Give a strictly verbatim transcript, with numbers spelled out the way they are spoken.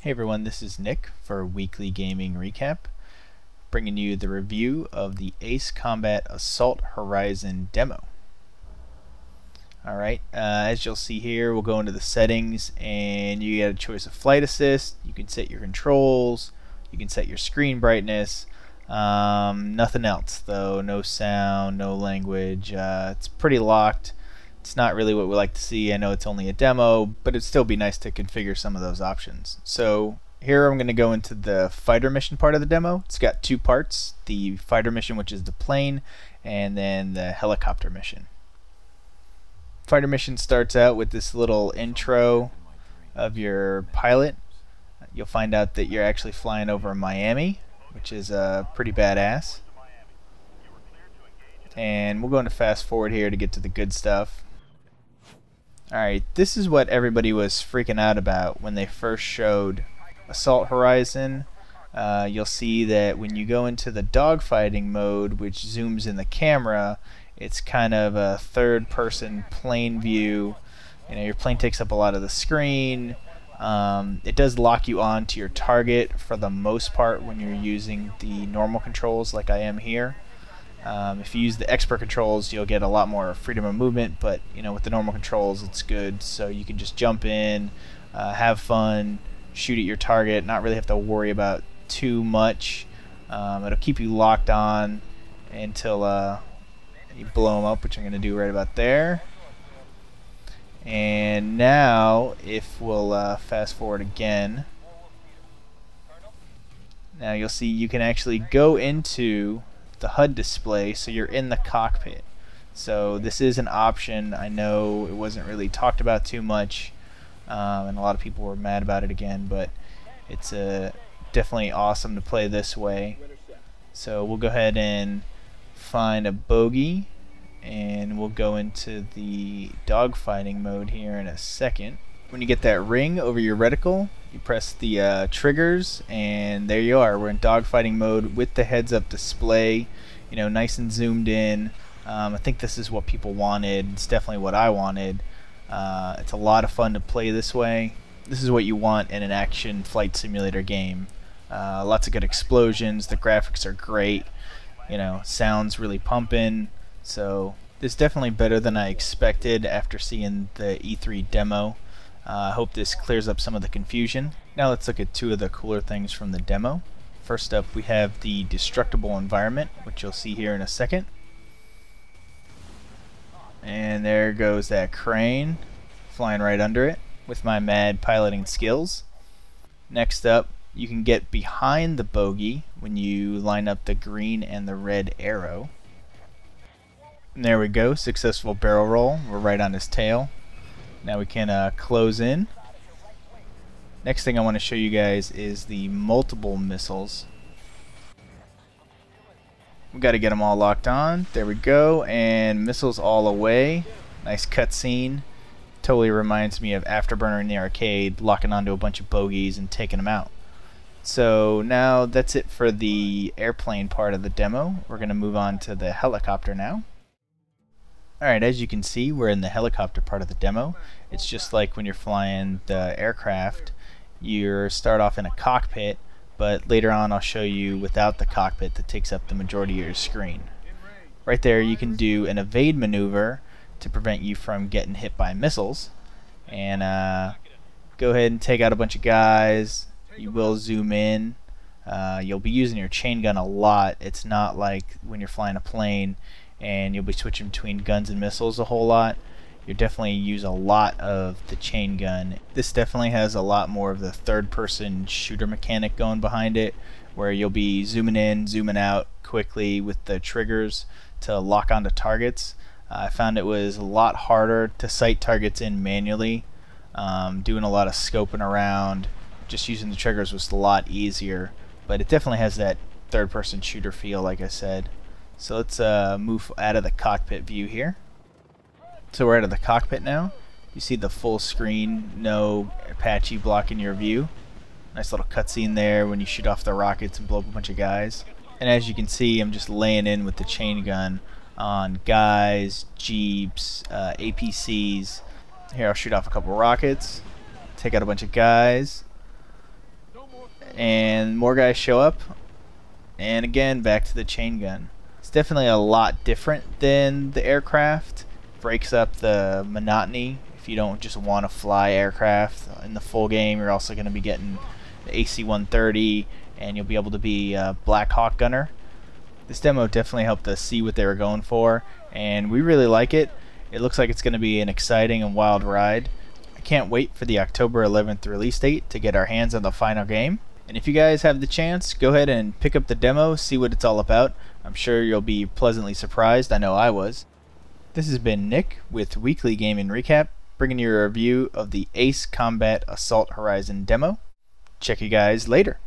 Hey everyone, this is Nick for Weekly Gaming Recap, bringing you the review of the Ace Combat Assault Horizon demo. Alright, uh, as you'll see here, we'll go into the settings and you get a choice of flight assist. You can set your controls, you can set your screen brightness, um, nothing else though, no sound, no language. Uh, it's pretty locked. It's not really what we like to see. I know it's only a demo, but it'd still be nice to configure some of those options. So here I'm going to go into the fighter mission part of the demo. It's got two parts, the fighter mission, which is the plane, and then the helicopter mission. Fighter mission starts out with this little intro of your pilot. You'll find out that you're actually flying over Miami, which is uh, pretty badass. And we'll go into fast forward here to get to the good stuff. Alright, this is what everybody was freaking out about when they first showed Assault Horizon. Uh, you'll see that when you go into the dogfighting mode, which zooms in the camera, it's kind of a third-person plane view. You know, your plane takes up a lot of the screen. Um, it does lock you on to your target for the most part when you're using the normal controls like I am here. Um, if you use the expert controls, you'll get a lot more freedom of movement, but you know, with the normal controls, it's good. So you can just jump in, uh, have fun, shoot at your target, not really have to worry about too much. Um, it'll keep you locked on until uh, you blow them up, which I'm going to do right about there. And now, if we'll uh, fast forward again, now you'll see you can actually go into the H U D display, so you're in the cockpit. So this is an option. I know it wasn't really talked about too much, um, and a lot of people were mad about it again, but it's uh, definitely awesome to play this way. So we'll go ahead and find a bogey, and we'll go into the dogfighting mode here in a second. When you get that ring over your reticle, you press the uh, triggers, and there you are. We're in dogfighting mode with the heads-up display, you know, nice and zoomed in. Um, I think this is what people wanted. It's definitely what I wanted. Uh, it's a lot of fun to play this way. This is what you want in an action flight simulator game. Uh, lots of good explosions. The graphics are great. You know, sound's really pumping. So this is definitely better than I expected after seeing the E three demo. I uh, hope this clears up some of the confusion. Now let's look at two of the cooler things from the demo. First up, we have the destructible environment, which you'll see here in a second. And there goes that crane, flying right under it with my mad piloting skills. Next up, you can get behind the bogey when you line up the green and the red arrow. And there we go, successful barrel roll. We're right on his tail. Now we can uh, close in. Next thing I want to show you guys is the multiple missiles. We got to get them all locked on. There we go, and missiles all away. Nice cutscene. Totally reminds me of Afterburner in the arcade, locking onto a bunch of bogeys and taking them out. So now that's it for the airplane part of the demo. We're going to move on to the helicopter now. Alright, as you can see, we're in the helicopter part of the demo. It's just like when you're flying the aircraft. You start off in a cockpit, but later on I'll show you without the cockpit that takes up the majority of your screen. Right there you can do an evade maneuver to prevent you from getting hit by missiles. And uh, go ahead and take out a bunch of guys. You will zoom in. Uh, you'll be using your chain gun a lot. It's not like when you're flying a plane and you'll be switching between guns and missiles a whole lot. You definitely use a lot of the chain gun. This definitely has a lot more of the third-person shooter mechanic going behind it, where you'll be zooming in, zooming out quickly with the triggers to lock onto targets. Uh, I found it was a lot harder to sight targets in manually. Um, doing a lot of scoping around, just using the triggers was a lot easier, but it definitely has that third-person shooter feel, like I said. So let's uh, move out of the cockpit view here. So we're out of the cockpit now. You see the full screen, no Apache blocking your view. Nice little cutscene there when you shoot off the rockets and blow up a bunch of guys. And as you can see, I'm just laying in with the chain gun. on guys, jeeps, uh, A P Cs. Here, I'll shoot off a couple rockets, take out a bunch of guys, and more guys show up, and again back to the chain gun. It's definitely a lot different than the aircraft. Breaks up the monotony. If you don't just want to fly aircraft in the full game, you're also going to be getting the A C one thirty, and you'll be able to be a Black Hawk gunner. This demo definitely helped us see what they were going for, and we really like it. It looks like it's going to be an exciting and wild ride. I can't wait for the October eleventh release date to get our hands on the final game. And if you guys have the chance, go ahead and pick up the demo, see what it's all about. I'm sure you'll be pleasantly surprised. I know I was. This has been Nick with Weekly Gaming Recap, bringing you a review of the Ace Combat Assault Horizon demo. Check you guys later.